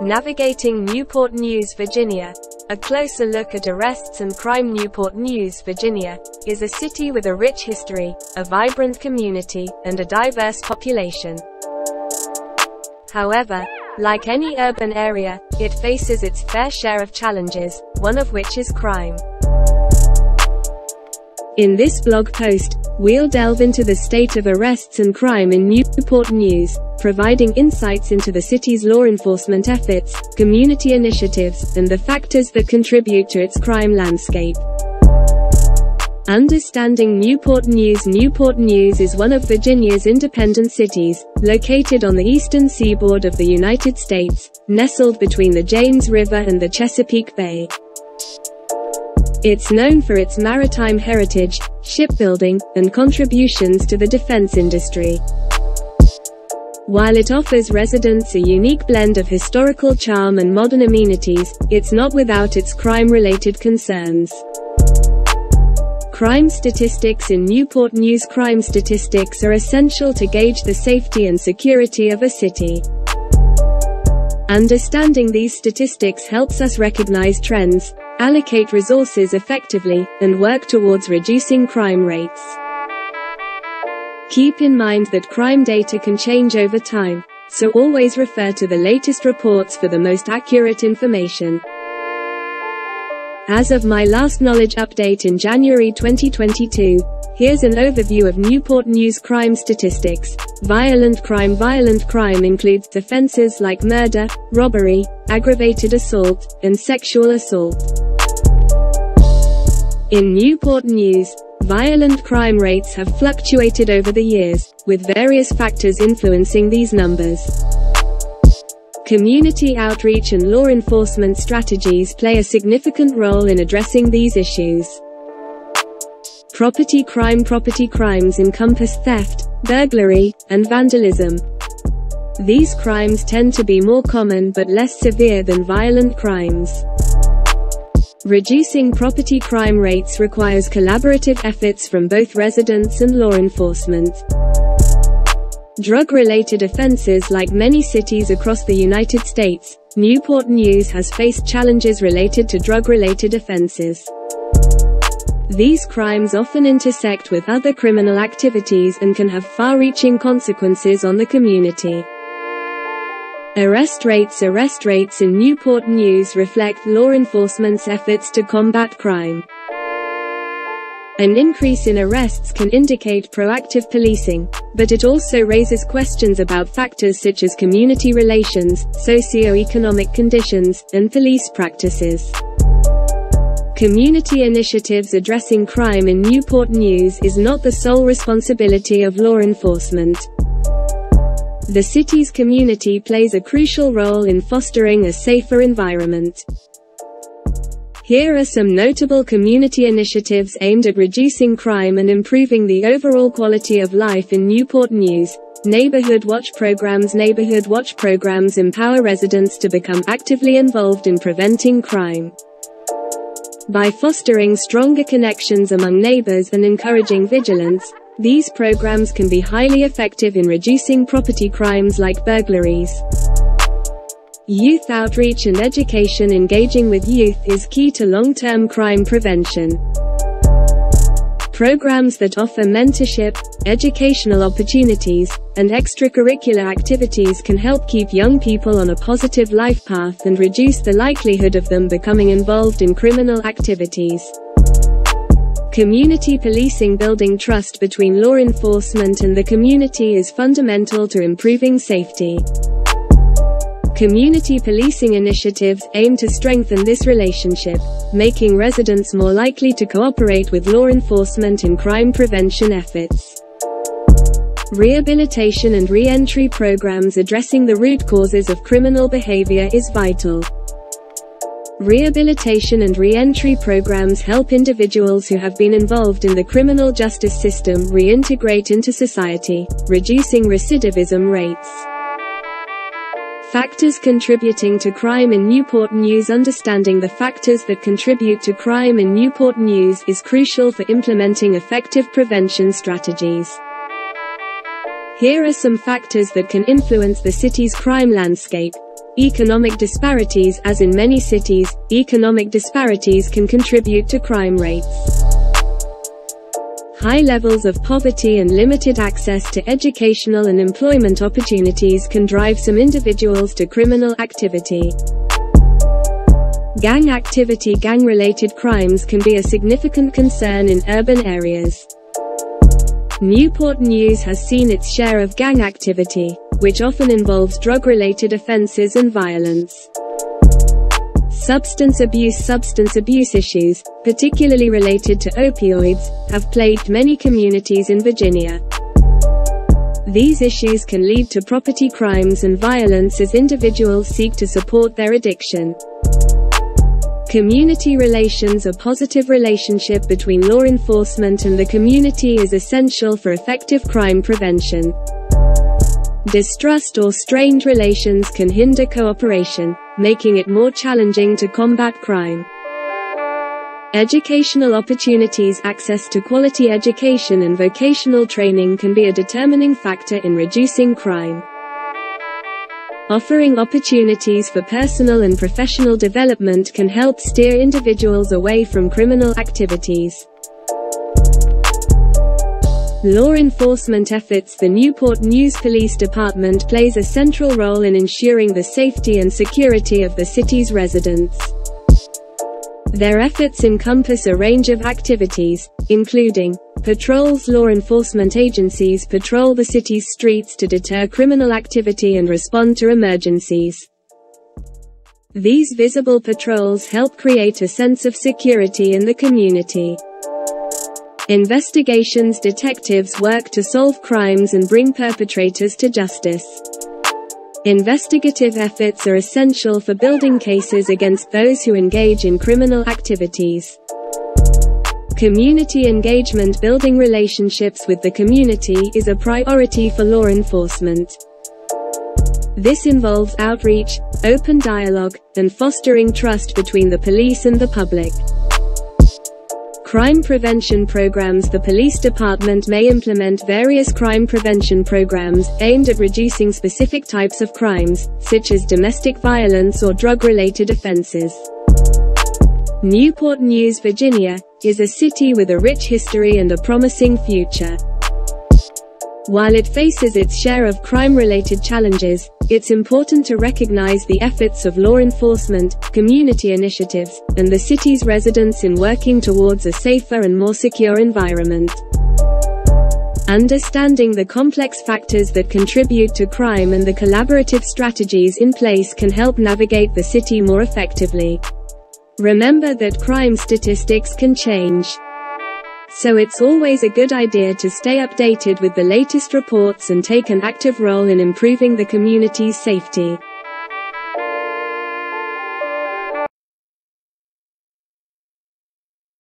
Navigating Newport News, Virginia. A closer look at arrests and crime. Newport News, Virginia, is a city with a rich history, a vibrant community, and a diverse population. However, like any urban area, it faces its fair share of challenges, one of which is crime. In this blog post, we'll delve into the state of arrests and crime in Newport News, providing insights into the city's law enforcement efforts, community initiatives, and the factors that contribute to its crime landscape. Understanding Newport News. Newport News is one of Virginia's independent cities, located on the eastern seaboard of the United States, nestled between the James River and the Chesapeake Bay. It's known for its maritime heritage, shipbuilding, and contributions to the defense industry. While it offers residents a unique blend of historical charm and modern amenities, it's not without its crime-related concerns. Crime statistics in Newport News. Crime statistics are essential to gauge the safety and security of a city. Understanding these statistics helps us recognize trends, allocate resources effectively, and work towards reducing crime rates. Keep in mind that crime data can change over time, so always refer to the latest reports for the most accurate information. As of my last knowledge update in January 2022, here's an overview of Newport News crime statistics. Violent crime. Violent crime includes offenses like murder, robbery, aggravated assault, and sexual assault. In Newport News, violent crime rates have fluctuated over the years, with various factors influencing these numbers. Community outreach and law enforcement strategies play a significant role in addressing these issues. Property crime. Property crimes encompass theft, burglary, and vandalism. These crimes tend to be more common but less severe than violent crimes. Reducing property crime rates requires collaborative efforts from both residents and law enforcement. Drug-related offenses. Like many cities across the United States, Newport News has faced challenges related to drug-related offenses. These crimes often intersect with other criminal activities and can have far-reaching consequences on the community. Arrest rates. Arrest rates in Newport News reflect law enforcement's efforts to combat crime. An increase in arrests can indicate proactive policing, but it also raises questions about factors such as community relations, socio-economic conditions, and police practices. Community initiatives. Addressing crime in Newport News is not the sole responsibility of law enforcement. The city's community plays a crucial role in fostering a safer environment. Here are some notable community initiatives aimed at reducing crime and improving the overall quality of life in Newport News. Neighborhood Watch programs. Neighborhood Watch programs empower residents to become actively involved in preventing crime. By fostering stronger connections among neighbors and encouraging vigilance, these programs can be highly effective in reducing property crimes like burglaries. Youth outreach and education. Engaging with youth is key to long-term crime prevention. Programs that offer mentorship, educational opportunities, and extracurricular activities can help keep young people on a positive life path and reduce the likelihood of them becoming involved in criminal activities. Community policing. Building trust between law enforcement and the community is fundamental to improving safety. Community policing initiatives aim to strengthen this relationship, making residents more likely to cooperate with law enforcement in crime prevention efforts. Rehabilitation and re-entry programs. Addressing the root causes of criminal behavior is vital. Rehabilitation and re-entry programs help individuals who have been involved in the criminal justice system reintegrate into society, reducing recidivism rates. Factors contributing to crime in Newport News. Understanding the factors that contribute to crime in Newport News is crucial for implementing effective prevention strategies. Here are some factors that can influence the city's crime landscape. Economic disparities. As in many cities, economic disparities can contribute to crime rates. High levels of poverty and limited access to educational and employment opportunities can drive some individuals to criminal activity. Gang activity. Gang-related crimes can be a significant concern in urban areas. Newport News has seen its share of gang activity, which often involves drug-related offenses and violence. Substance abuse. Substance abuse issues, particularly related to opioids, have plagued many communities in Virginia. These issues can lead to property crimes and violence as individuals seek to support their addiction. Community relations. A positive relationship between law enforcement and the community is essential for effective crime prevention. Distrust or strained relations can hinder cooperation, making it more challenging to combat crime. Educational opportunities. Access to quality education and vocational training can be a determining factor in reducing crime. Offering opportunities for personal and professional development can help steer individuals away from criminal activities. Law enforcement efforts. The Newport News Police Department plays a central role in ensuring the safety and security of the city's residents. Their efforts encompass a range of activities, including patrols. Law enforcement agencies patrol the city's streets to deter criminal activity and respond to emergencies. These visible patrols help create a sense of security in the community. Investigations. Detectives work to solve crimes and bring perpetrators to justice. Investigative efforts are essential for building cases against those who engage in criminal activities. Community engagement. Building relationships with the community is a priority for law enforcement. This involves outreach, open dialogue, and fostering trust between the police and the public. Crime prevention programs. The police department may implement various crime prevention programs aimed at reducing specific types of crimes, such as domestic violence or drug-related offenses. Newport News, Virginia, is a city with a rich history and a promising future. While it faces its share of crime-related challenges, it's important to recognize the efforts of law enforcement, community initiatives, and the city's residents in working towards a safer and more secure environment. Understanding the complex factors that contribute to crime and the collaborative strategies in place can help navigate the city more effectively. Remember that crime statistics can change, so it's always a good idea to stay updated with the latest reports and take an active role in improving the community's safety.